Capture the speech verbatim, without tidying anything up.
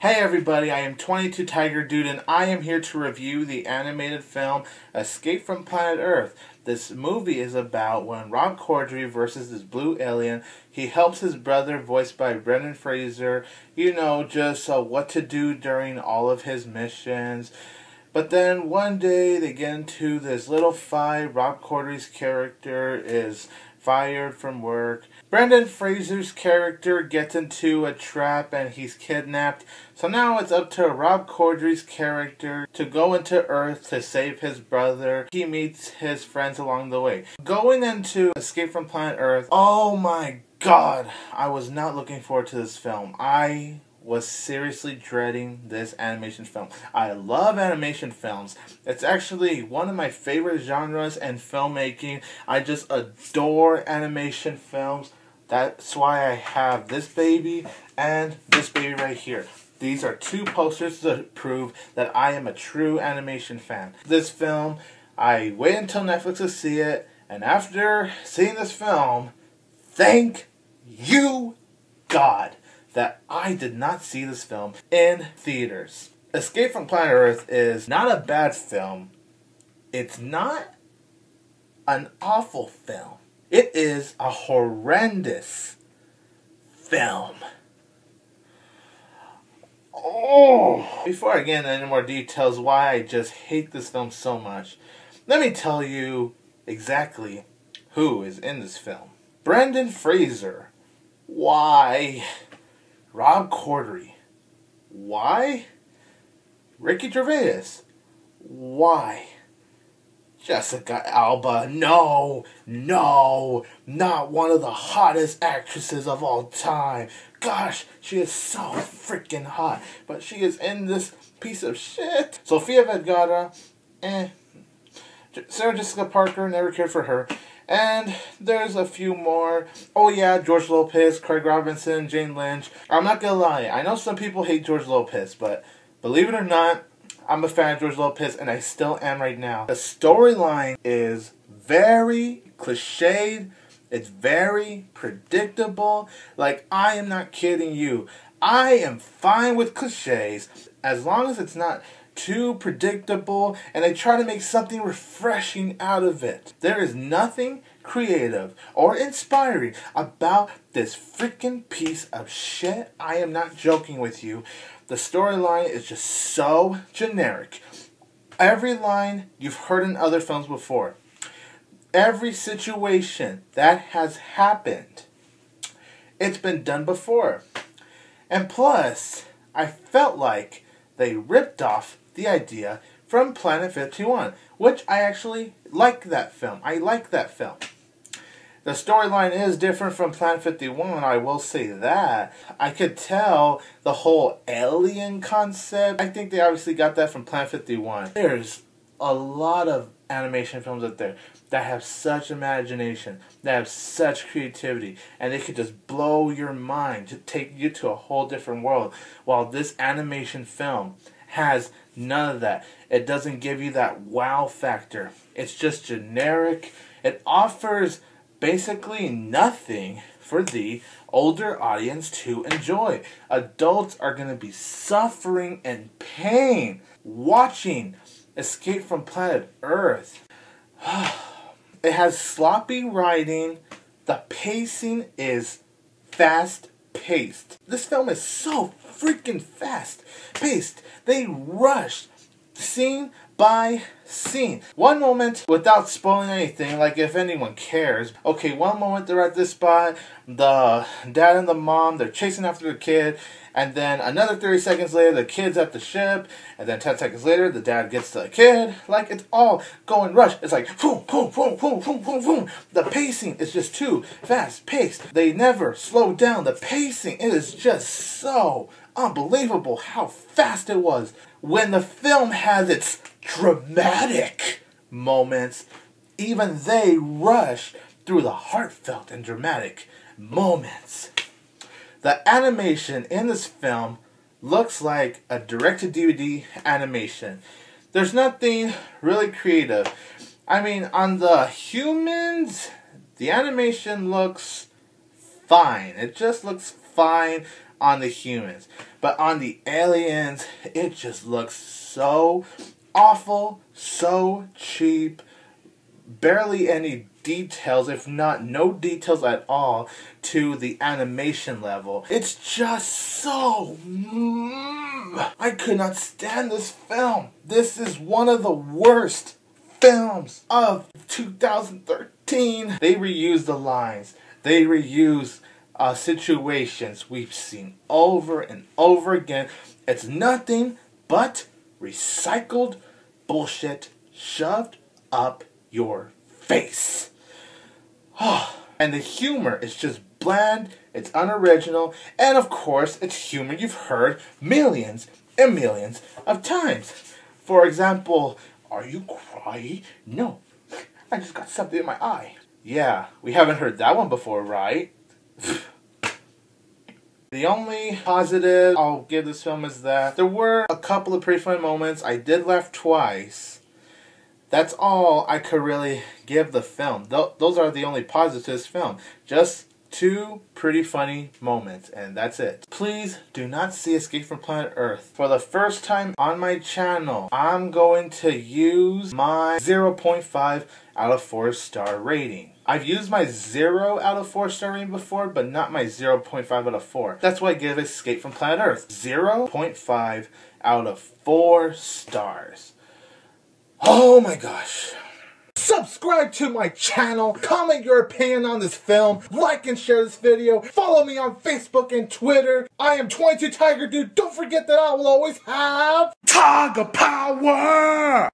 Hey everybody, I am twenty-two Tiger Dude and I am here to review the animated film Escape from Planet Earth. This movie is about when Rob Corddry versus this blue alien. He helps his brother, voiced by Brendan Fraser, you know, just uh, what to do during all of his missions. But then one day they get into this little fight. Rob Corddry's character is fired from work. Brendan Fraser's character gets into a trap and he's kidnapped. So now it's up to Rob Corddry's character to go into Earth to save his brother. He meets his friends along the way. Going into Escape from Planet Earth, oh my god, I was not looking forward to this film. I was seriously dreading this animation film. I love animation films. It's actually one of my favorite genres and filmmaking. I just adore animation films. That's why I have this baby and this baby right here. These are two posters to prove that I am a true animation fan. This film, I wait until Netflix to see it, and after seeing this film, thank you, God, that I did not see this film in theaters. Escape from Planet Earth is not a bad film. It's not an awful film. It is a horrendous film. Oh! Before I get into any more details why I just hate this film so much, let me tell you exactly who is in this film. Brendan Fraser. Why? Rob Corddry. Why? Ricky Gervais. Why? Jessica Alba. No, no, not one of the hottest actresses of all time. Gosh, she is so freaking hot, but she is in this piece of shit. Sofia Vergara, eh. Sarah Jessica Parker, never cared for her. And there's a few more. Oh yeah, George Lopez, Craig Robinson, Jane Lynch. I'm not gonna lie, I know some people hate George Lopez, but believe it or not, I'm a fan of George Lopez, and I still am right now. The storyline is very cliched. It's very predictable. Like, I am not kidding you. I am fine with cliches, as long as it's not too predictable, and they try to make something refreshing out of it. There is nothing creative or inspiring about this freaking piece of shit. I am not joking with you. The storyline is just so generic. Every line you've heard in other films before. Every situation that has happened, it's been done before. And plus, I felt like they ripped off the idea from Planet fifty-one, which I actually like that film. I like that film. The storyline is different from Planet fifty-one, I will say that. I could tell the whole alien concept. I think they obviously got that from Planet fifty-one. There's a lot of animation films out there that have such imagination, that have such creativity, and they could just blow your mind, to take you to a whole different world, while this animation film has none of that. It doesn't give you that wow factor. It's just generic. It offers basically nothing for the older audience to enjoy. Adults are going to be suffering and pain watching Escape from Planet Earth. It has sloppy writing. The pacing is fast-paced. This film is so freaking fast-paced. They rushed scene by scene. One moment, without spoiling anything, like if anyone cares, okay, one moment they're at this spot, the dad and the mom, they're chasing after the kid, and then another thirty seconds later, the kid's at the ship, and then ten seconds later, the dad gets to the kid. Like, it's all going rush. It's like, boom, boom, boom, boom, boom, boom, boom. The pacing is just too fast-paced. They never slow down. The pacing, it is just so unbelievable how fast it was. When the film has its dramatic moments, even they rush through the heartfelt and dramatic moments. The animation in this film looks like a direct-to-D V D animation. There's nothing really creative. I mean, on the humans, the animation looks fine. It just looks fine. on the humans. But on the aliens, it just looks so awful, so cheap, barely any details, if not no details at all, to the animation level. It's just so... Mm, I could not stand this film. This is one of the worst films of two thousand thirteen. They reuse the lines. They reuse uh, situations we've seen over and over again. It's nothing but recycled bullshit shoved up your face. And the humor is just bland, it's unoriginal, and of course it's humor you've heard millions and millions of times. For example, are you crying? No, I just got something in my eye. Yeah, we haven't heard that one before, right? The only positive I'll give this film is that there were a couple of pretty funny moments. I did laugh twice. That's all I could really give the film. Th those are the only positives to this film. Just two pretty funny moments, and that's it. Please do not see Escape from Planet Earth. For the first time on my channel, I'm going to use my zero point five out of four star rating. I've used my zero out of four star rating before, but not my zero point five out of four. That's why I give Escape from Planet Earth zero point five out of four stars. Oh my gosh. Subscribe to my channel, comment your opinion on this film, like and share this video, follow me on Facebook and Twitter. I am twenty-two Tiger Dude. Don't forget that I will always have Tiger Power!